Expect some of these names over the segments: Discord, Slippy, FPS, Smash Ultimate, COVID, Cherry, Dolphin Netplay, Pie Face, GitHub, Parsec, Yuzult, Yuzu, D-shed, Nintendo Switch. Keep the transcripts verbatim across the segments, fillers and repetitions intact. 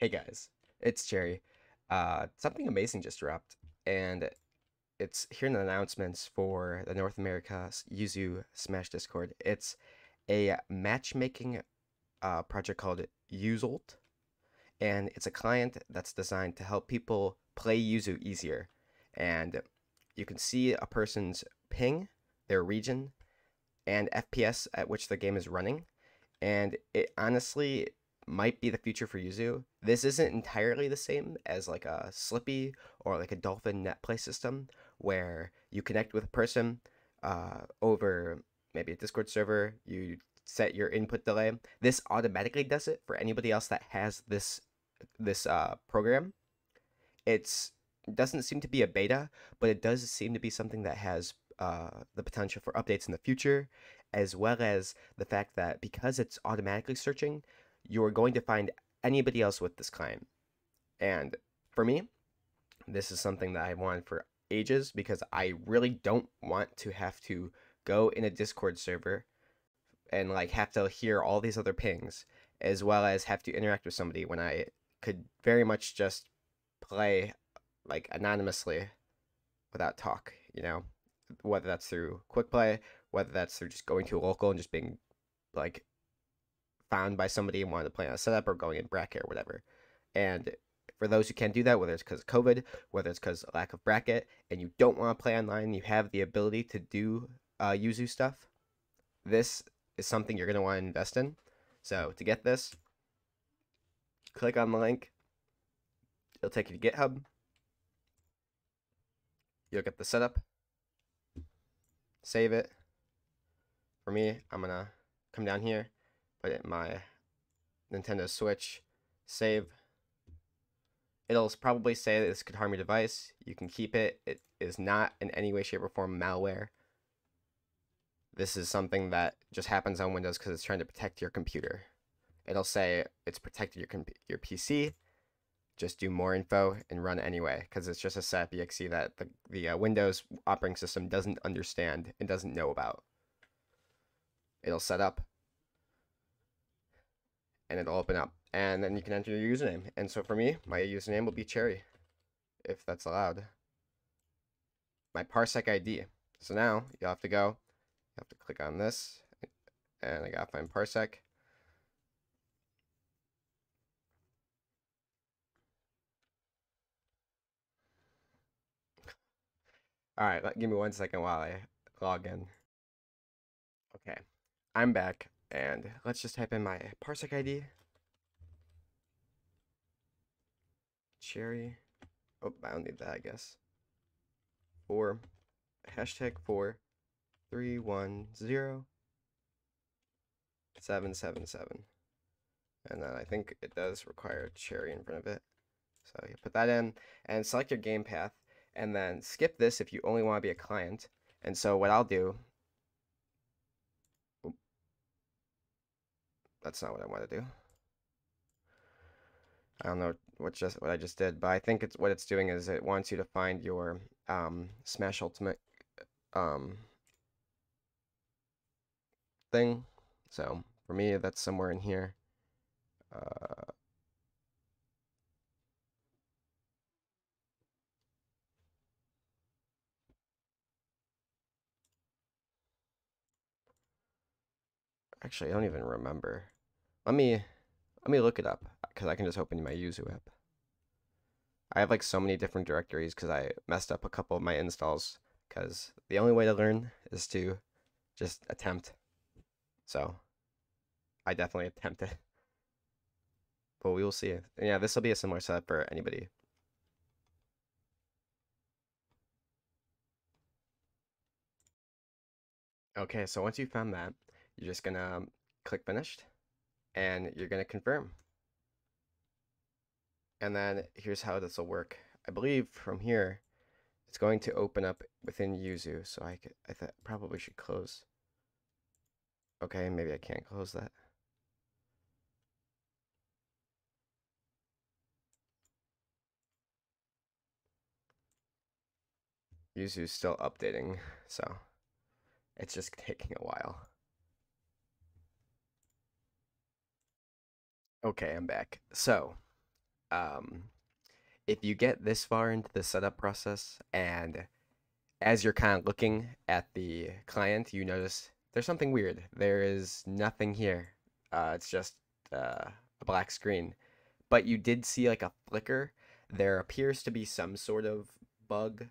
Hey guys, it's Cherry. Uh, something amazing just dropped, and it's here in the announcements for the North America Yuzu Smash Discord. It's a matchmaking uh, project called Yuzult, and it's a client that's designed to help people play Yuzu easier. And you can see a person's ping, their region, and F P S at which the game is running. And it honestly might be the future for Yuzu. This isn't entirely the same as like a Slippy or like a Dolphin Netplay system where you connect with a person uh, over maybe a Discord server, you set your input delay. This automatically does it for anybody else that has this this uh, program. It's, it doesn't seem to be a beta, but it does seem to be something that has uh, the potential for updates in the future, as well as the fact that because it's automatically searching, you're going to find anybody else with this client. And for me, this is something that I wanted for ages because I really don't want to have to go in a Discord server and like have to hear all these other pings, as well as have to interact with somebody when I could very much just play like anonymously without talk, you know, whether that's through quick play, whether that's through just going to a local and just being like found by somebody and wanted to play on a setup or going in bracket or whatever. And for those who can't do that, whether it's because of COVID, whether it's because of lack of bracket, and you don't want to play online, you have the ability to do uh, Yuzu stuff. This is something you're going to want to invest in. So to get this, click on the link. It'll take you to GitHub. You'll get the setup. Save it. For me, I'm going to come down here, put it in my Nintendo Switch, save. It'll probably say that this could harm your device. You can keep it. It is not in any way, shape, or form malware. This is something that just happens on Windows because it's trying to protect your computer. It'll say it's protected your comp your P C. Just do more info and run anyway, because it's just a S A P E X E that the, the uh, Windows operating system doesn't understand and doesn't know about. It'll set up, and it'll open up, and then you can enter your username. And so for me, my username will be Cherry, if that's allowed. My Parsec I D. So now you'll have to go, you have to click on this, and I gotta find Parsec. All right, give me one second while I log in. Okay, I'm back. And let's just type in my Parsec I D. Cherry. Oh, I don't need that, I guess. Four. Hashtag four. Three, one, zero. Seven, seven, seven. And then I think it does require Cherry in front of it. So you put that in and select your game path, and then skip this if you only want to be a client. And so what I'll do, that's not what I want to do. I don't know what just what I just did, but I think it's what it's doing is it wants you to find your um, Smash Ultimate um, thing. So for me, that's somewhere in here. Uh, Actually, I don't even remember. Let me let me look it up, because I can just open my Yuzu app. I have like so many different directories because I messed up a couple of my installs, because the only way to learn is to just attempt. So I definitely attempted. But we will see. Yeah, this will be a similar setup for anybody. Okay, so once you found that, you're just going to click finished, and you're going to confirm. And then here's how this will work. I believe from here, it's going to open up within Yuzu. So I, could, I th probably should close. Okay, maybe I can't close that. Yuzu's still updating, so it's just taking a while. Okay, I'm back. So um, if you get this far into the setup process and as you're kind of looking at the client, you notice there's something weird. There is nothing here. Uh, it's just uh, a black screen. But you did see like a flicker. There appears to be some sort of bug,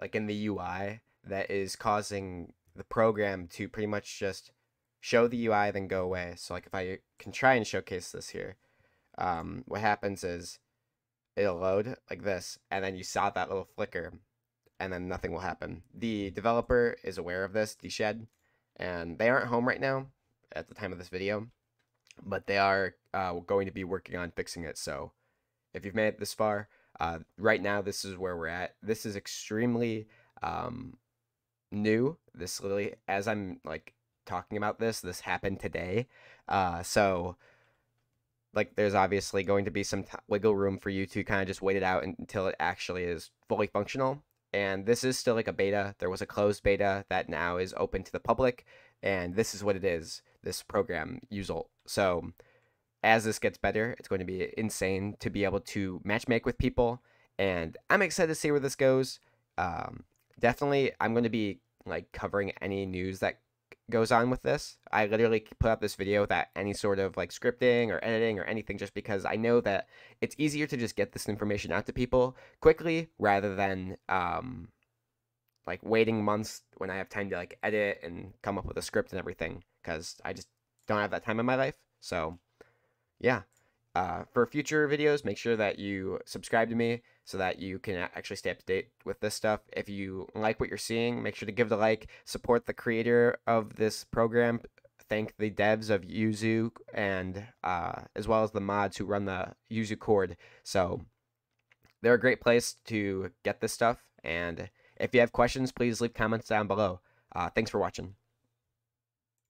like in the U I, that is causing the program to pretty much just show the U I, then go away. So like if I can try and showcase this here, um, what happens is it'll load like this, and then you saw that little flicker, and then nothing will happen. The developer is aware of this, D-shed, and they aren't home right now at the time of this video, but they are uh, going to be working on fixing it. So if you've made it this far, uh, right now this is where we're at. This is extremely um, new. This literally, as I'm like talking about this, this happened today. Uh, so like there's obviously going to be some t wiggle room for you to kind of just wait it out until it actually is fully functional. And this is still like a beta. There was a closed beta that now is open to the public. And this is what it is, this program, Yuzult. So as this gets better, it's going to be insane to be able to matchmake with people. And I'm excited to see where this goes. Um, definitely, I'm going to be like covering any news that goes on with this. I literally put up this video without any sort of like scripting or editing or anything, just because I know that it's easier to just get this information out to people quickly rather than um, like waiting months when I have time to like edit and come up with a script and everything, because I just don't have that time in my life. So yeah, uh, for future videos, make sure that you subscribe to me so that you can actually stay up to date with this stuff. If you like what you're seeing, make sure to give it a like, support the creator of this program, thank the devs of Yuzu, and uh, as well as the mods who run the Yuzu cord. So they're a great place to get this stuff, and if you have questions, please leave comments down below. Uh, thanks for watching.